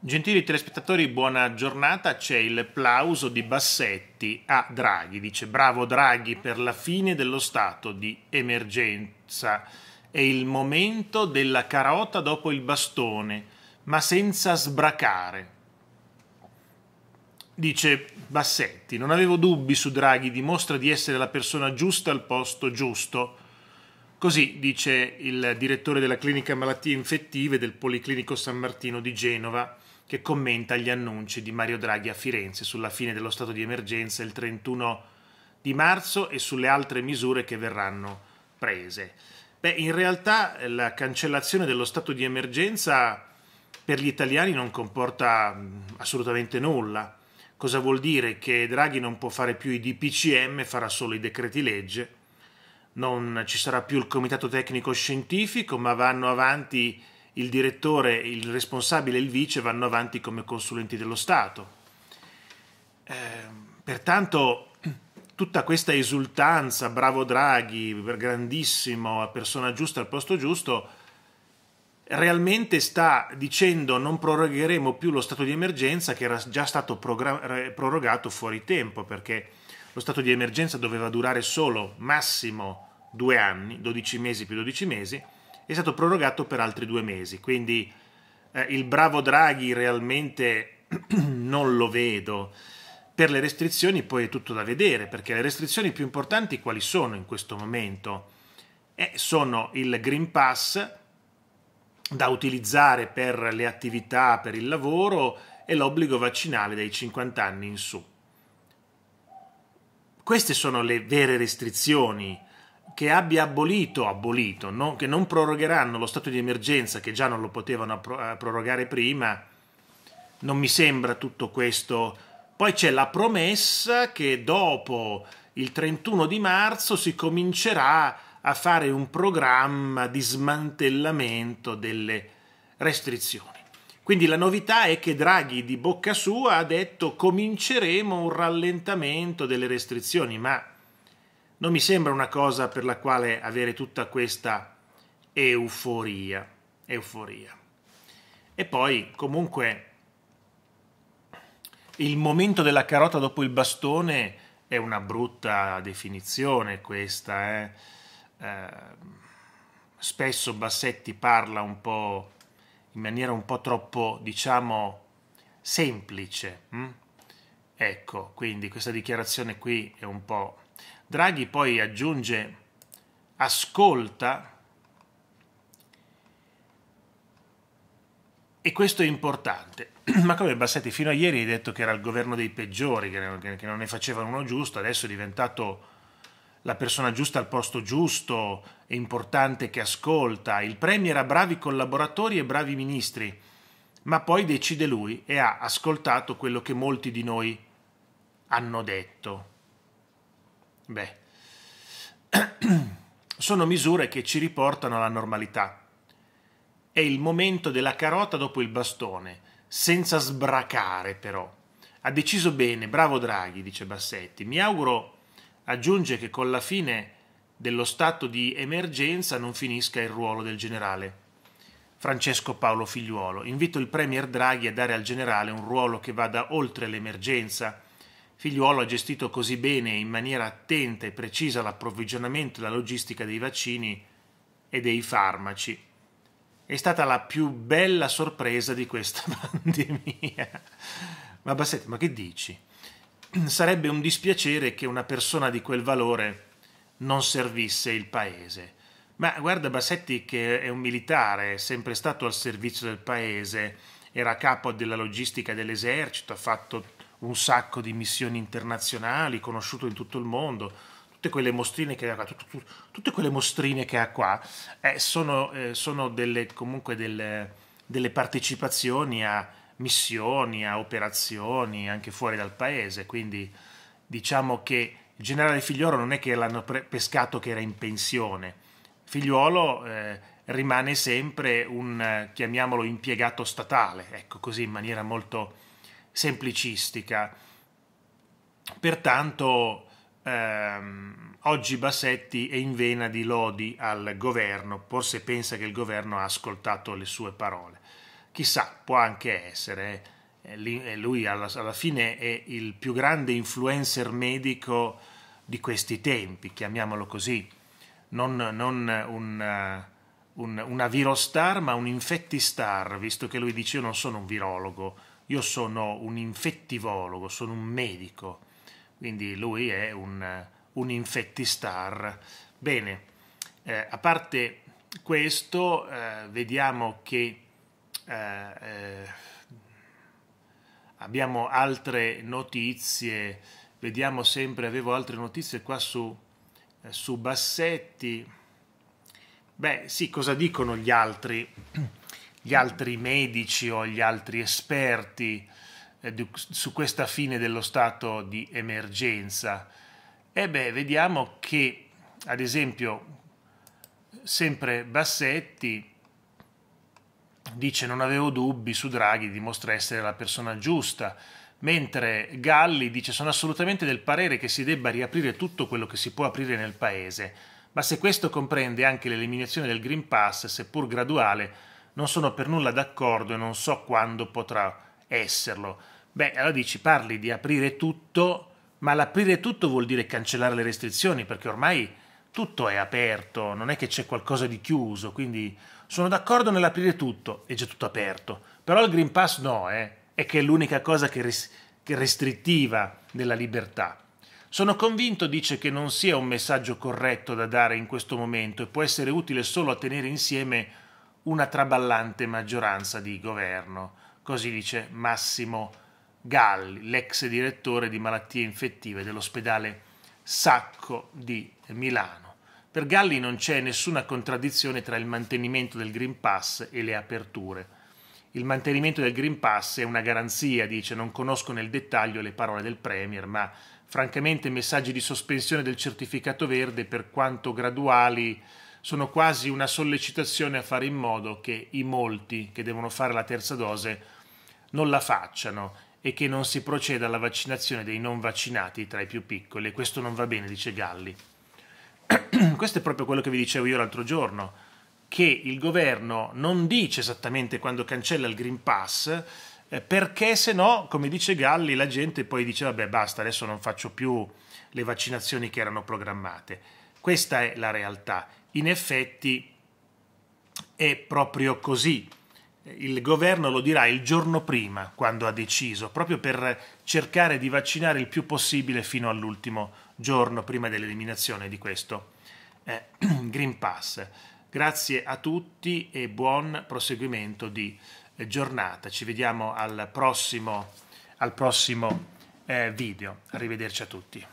Gentili telespettatori, buona giornata. C'è il plauso di Bassetti a Draghi. Dice: bravo Draghi per la fine dello stato di emergenza. È il momento della carota dopo il bastone, ma senza sbracare. Dice Bassetti: non avevo dubbi su Draghi, dimostra di essere la persona giusta al posto giusto. Così dice il direttore della clinica malattie infettive del Policlinico San Martino di Genova, che commenta gli annunci di Mario Draghi a Firenze sulla fine dello stato di emergenza il 31 di marzo e sulle altre misure che verranno prese. Beh, in realtà la cancellazione dello stato di emergenza per gli italiani non comporta assolutamente nulla. Cosa vuol dire? Che Draghi non può fare più i DPCM, farà solo i decreti legge, non ci sarà più il comitato tecnico scientifico, ma vanno avanti il direttore, il responsabile e il vice vanno avanti come consulenti dello Stato. Pertanto tutta questa esultanza, bravo Draghi, grandissimo, a persona giusta al posto giusto, realmente sta dicendo non prorogheremo più lo stato di emergenza, che era già stato prorogato fuori tempo, perché lo stato di emergenza doveva durare solo massimo 2 anni, 12 mesi più 12 mesi, è stato prorogato per altri 2 mesi, quindi il bravo Draghi realmente non lo vedo. Per le restrizioni poi è tutto da vedere, perché le restrizioni più importanti quali sono in questo momento? Sono il Green Pass da utilizzare per le attività, per il lavoro, e l'obbligo vaccinale dai 50 anni in su. Queste sono le vere restrizioni. Che abbia abolito, no? Che non prorogheranno lo stato di emergenza, che già non lo potevano prorogare prima, non mi sembra tutto questo. Poi c'è la promessa che dopo il 31 di marzo si comincerà a fare un programma di smantellamento delle restrizioni. Quindi la novità è che Draghi di bocca sua ha detto cominceremo un rallentamento delle restrizioni, ma non mi sembra una cosa per la quale avere tutta questa euforia. E poi comunque il momento della carota dopo il bastone è una brutta definizione questa. Spesso Bassetti parla un po' in maniera un po' troppo, diciamo, semplice. Ecco, quindi questa dichiarazione qui è un po'... Draghi poi aggiunge: ascolta, e questo è importante. Ma come, Bassetti fino a ieri hai detto che era il governo dei peggiori, che non ne facevano uno giusto, adesso è diventato la persona giusta al posto giusto, è importante che ascolta. Il premier ha bravi collaboratori e bravi ministri, ma poi decide lui, e ha ascoltato quello che molti di noi hanno detto. Beh, sono misure che ci riportano alla normalità. È il momento della carota dopo il bastone, senza sbracare però. Ha deciso bene, bravo Draghi, dice Bassetti. Mi auguro... Aggiunge che con la fine dello stato di emergenza non finisca il ruolo del generale Francesco Paolo Figliuolo. Invito il premier Draghi a dare al generale un ruolo che vada oltre l'emergenza. Figliuolo ha gestito così bene e in maniera attenta e precisa l'approvvigionamento e la logistica dei vaccini e dei farmaci. È stata la più bella sorpresa di questa pandemia. Ma Bassetti, ma che dici? Sarebbe un dispiacere che una persona di quel valore non servisse il paese. Ma guarda Bassetti, che è un militare, è sempre stato al servizio del paese, era capo della logistica dell'esercito, ha fatto un sacco di missioni internazionali, conosciuto in tutto il mondo. Tutte quelle mostrine che ha, qua sono delle partecipazioni a missioni, a operazioni anche fuori dal paese, quindi diciamo che il generale Figliuolo non è che l'hanno pescato che era in pensione. Figliuolo rimane sempre un, chiamiamolo, impiegato statale, ecco, così in maniera molto semplicistica. Pertanto oggi Bassetti è in vena di lodi al governo, forse pensa che il governo ha ascoltato le sue parole. Chissà, può anche essere. Lui alla fine è il più grande influencer medico di questi tempi, chiamiamolo così. Non una virostar, ma un infettistar, visto che lui dice io non sono un virologo, io sono un infettivologo, sono un medico. Quindi lui è un infettistar. Bene, a parte questo, vediamo che abbiamo altre notizie. Vediamo sempre, avevo altre notizie qua su Bassetti. Beh, sì, cosa dicono gli altri medici o gli altri esperti su questa fine dello stato di emergenza? E beh, vediamo che, ad esempio, sempre Bassetti dice: non avevo dubbi su Draghi, dimostra essere la persona giusta. Mentre Galli dice: sono assolutamente del parere che si debba riaprire tutto quello che si può aprire nel paese, ma se questo comprende anche l'eliminazione del Green Pass, seppur graduale, non sono per nulla d'accordo e non so quando potrà esserlo. Beh, allora dici, parli di aprire tutto, ma l'aprire tutto vuol dire cancellare le restrizioni, perché ormai tutto è aperto, non è che c'è qualcosa di chiuso, quindi sono d'accordo nell'aprire tutto, è già tutto aperto, però il Green Pass no, è che è l'unica cosa che è restrittiva della libertà. Sono convinto, dice, che non sia un messaggio corretto da dare in questo momento e può essere utile solo a tenere insieme una traballante maggioranza di governo. Così dice Massimo Galli, l'ex direttore di malattie infettive dell'ospedale Sacco di Milano. Per Galli non c'è nessuna contraddizione tra il mantenimento del Green Pass e le aperture. Il mantenimento del Green Pass è una garanzia, dice, non conosco nel dettaglio le parole del Premier, ma francamente messaggi di sospensione del certificato verde, per quanto graduali, sono quasi una sollecitazione a fare in modo che i molti che devono fare la terza dose non la facciano e che non si proceda alla vaccinazione dei non vaccinati tra i più piccoli. E questo non va bene, dice Galli. Questo è proprio quello che vi dicevo io l'altro giorno, che il governo non dice esattamente quando cancella il Green Pass, perché se no, come dice Galli, la gente poi dice vabbè basta, adesso non faccio più le vaccinazioni che erano programmate. Questa è la realtà. In effetti è proprio così. Il governo lo dirà il giorno prima, quando ha deciso, proprio per cercare di vaccinare il più possibile fino all'ultimo giorno, prima dell'eliminazione di questo Green Pass. Grazie a tutti e buon proseguimento di giornata. Ci vediamo al prossimo video. Arrivederci a tutti.